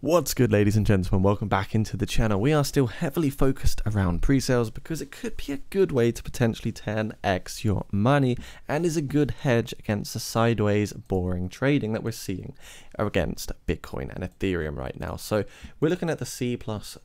What's good, ladies and gentlemen? Welcome back into the channel. We are still heavily focused around pre-sales because it could be a good way to potentially 10x your money and is a good hedge against the sideways boring trading that we're seeing against Bitcoin and Ethereum right now. So we're looking at the C+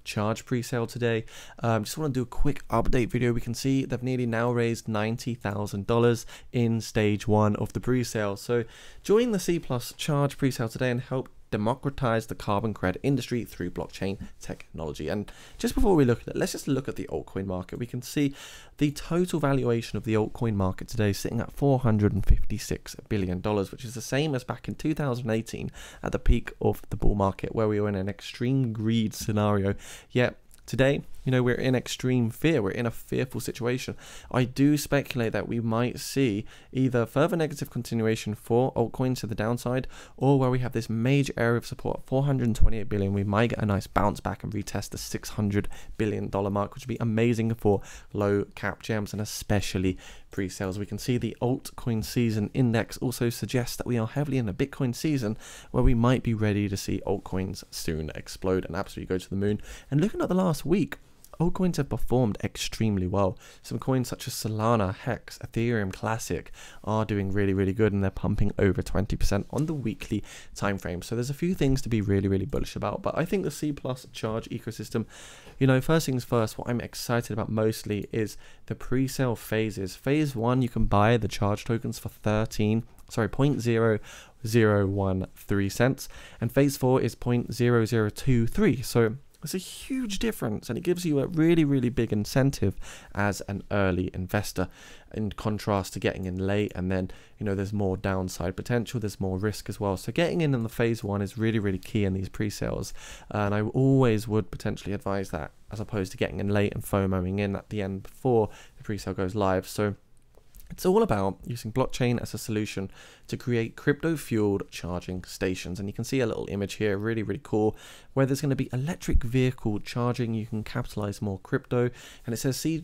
Charge pre-sale today. Just want to do a quick update video. We can see they've nearly now raised $90,000 in stage one of the pre-sale. So join the C+ Charge pre-sale today and help democratize the carbon credit industry through blockchain technology. And just before we look at it, let's just look at the altcoin market. We can see the total valuation of the altcoin market today sitting at $456 billion, which is the same as back in 2018 at the peak of the bull market where we were in an extreme greed scenario. Yet today, you know, we're in extreme fear. We're in a fearful situation. I do speculate that we might see either further negative continuation for altcoins to the downside, or where we have this major area of support, $428 billion, we might get a nice bounce back and retest the $600 billion mark, which would be amazing for low cap gems and especially pre-sales. We can see the altcoin season index also suggests that we are heavily in a Bitcoin season where we might be ready to see altcoins soon explode and absolutely go to the moon. And looking at the last week, altcoins have performed extremely well. Some coins such as Solana, Hex, Ethereum Classic are doing really, really good, and they're pumping over 20% on the weekly time frame. So there's a few things to be really, really bullish about. But I think the C+ Charge ecosystem, you know, first things first, what I'm excited about mostly is the pre-sale phases. Phase one, you can buy the Charge tokens for 0.0013 cents, and phase four is 0.0023. So it's a huge difference, and it gives you a really, really big incentive as an early investor in contrast to getting in late. And then, you know, there's more downside potential, there's more risk as well. So getting in the phase one is really, really key in these pre-sales. And I always would potentially advise that as opposed to getting in late and FOMOing in at the end before the pre-sale goes live. So it's all about using blockchain as a solution to create crypto-fueled charging stations. And you can see a little image here, really, really cool, where there's going to be electric vehicle charging. You can capitalize more crypto. And it says C+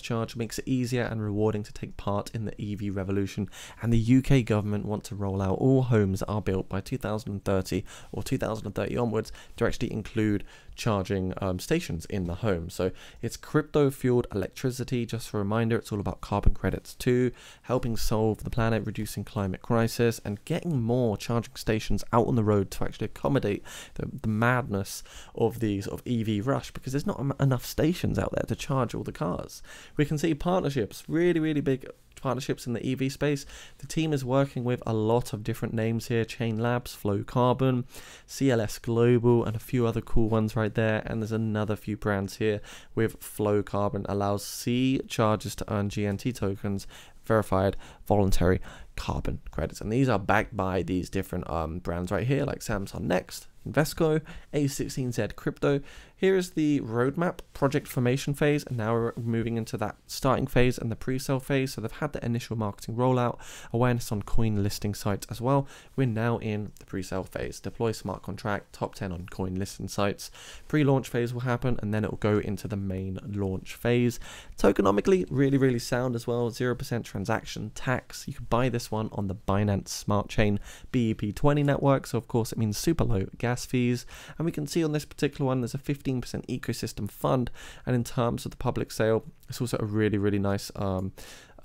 Charge makes it easier and rewarding to take part in the EV revolution. And the UK government want to roll out all homes that are built by 2030 or 2030 onwards to actually include charging stations in the home. So it's crypto-fueled electricity. Just for a reminder, it's all about carbon credits too, helping solve the planet, reducing climate crisis, and getting more charging stations out on the road to actually accommodate the madness of the sort of EV rush, because there's not enough stations out there to charge all the cars. We can see partnerships, really, really big partnerships in the EV space. The team is working with a lot of different names here: Chain Labs, Flow Carbon, CLS Global, and a few other cool ones right there. And there's another few brands here with Flow Carbon allows C chargers to earn GNT tokens, verified voluntary carbon credits. And these are backed by these different brands right here, like Samsung Next, Invesco, a16z Crypto. Here is the roadmap, project formation phase, and now we're moving into that starting phase and the pre-sale phase. So they've had the initial marketing rollout, awareness on coin listing sites as well. We're now in the pre-sale phase. Deploy smart contract, top 10 on coin listing sites. Pre-launch phase will happen, and then it will go into the main launch phase. Tokenomically, really, really sound as well. 0% transaction tax. You can buy this one on the Binance Smart Chain BEP20 network. So of course it means super low gas fees. And we can see on this particular one, there's a 15% ecosystem fund. And in terms of the public sale, it's also a really, really nice, what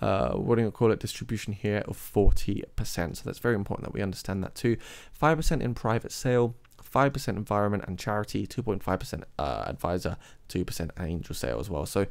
do you call it, distribution here of 40%. So that's very important that we understand that too. 5% in private sale, 5% environment and charity, 2.5% advisor, 2% angel sale as well. So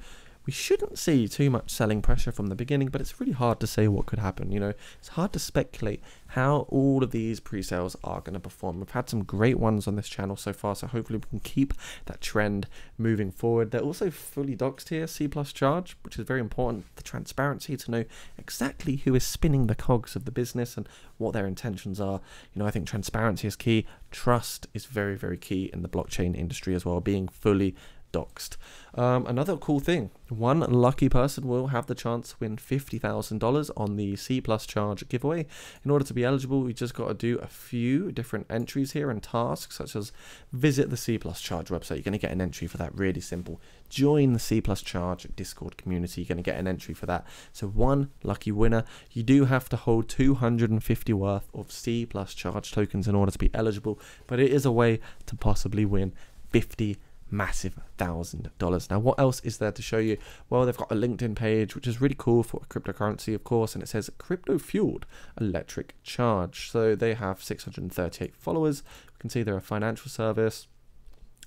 we shouldn't see too much selling pressure from the beginning, but it's really hard to say what could happen. You know, it's hard to speculate how all of these pre-sales are going to perform. We've had some great ones on this channel so far, so hopefully we can keep that trend moving forward. They're also fully doxed here, C+ Charge, which is very important, the transparency to know exactly who is spinning the cogs of the business and what their intentions are. You know, I think transparency is key. Trust is very, very key in the blockchain industry as well, being fully doxed. Another cool thing, one lucky person will have the chance to win $50,000 on the C+ Charge giveaway. In order to be eligible, we just got to do a few different entries here and tasks, such as visit the C+ Charge website. You're going to get an entry for that, really simple. Join the C+ Charge Discord community. You're going to get an entry for that. So one lucky winner. You do have to hold 250 worth of C+ Charge tokens in order to be eligible, but it is a way to possibly win $50,000. Now, what else is there to show you? Well, they've got a LinkedIn page, which is really cool for cryptocurrency, of course, and it says crypto fueled electric charge. So they have 638 followers. We can see they're a financial service,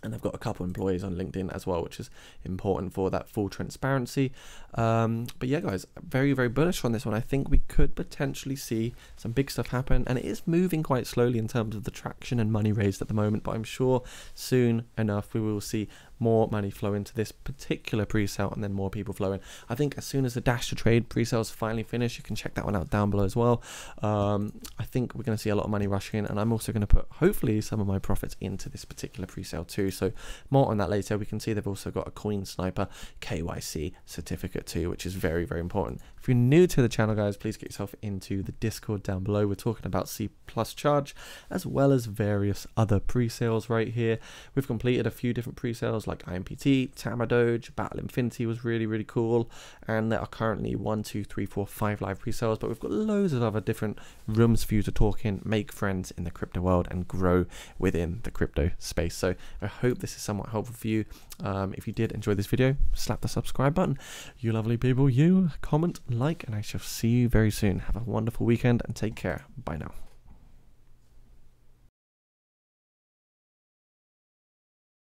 and they've got a couple employees on LinkedIn as well, which is important for that full transparency. But yeah, guys, very, very bullish on this one. I think we could potentially see some big stuff happen, and it is moving quite slowly in terms of the traction and money raised at the moment, but I'm sure soon enough we will see more money flow into this particular pre-sale, and then more people flow in. I think as soon as the Dash to Trade pre-sale is finally finished, you can check that one out down below as well. I think we're going to see a lot of money rushing in, and I'm also going to put hopefully some of my profits into this particular pre-sale too, so more on that later. We can see they've also got a Coin Sniper KYC certificate too, which is very, very important. If you're new to the channel, guys, please get yourself into the Discord down below. We're talking about C+ Charge as well as various other pre-sales right here. We've completed a few different pre-sales like IMPT, Tamadoge, Battle Infinity was really, really cool, and there are currently 1, 2, 3, 4, 5 live pre-sales, but we've got loads of other different rooms for you to talk in, make friends in the crypto world, and grow within the crypto space. So I hope this is somewhat helpful for you. If you did enjoy this video, slap the subscribe button. You lovely people, you comment, like, and I shall see you very soon. Have a wonderful weekend and take care. Bye now.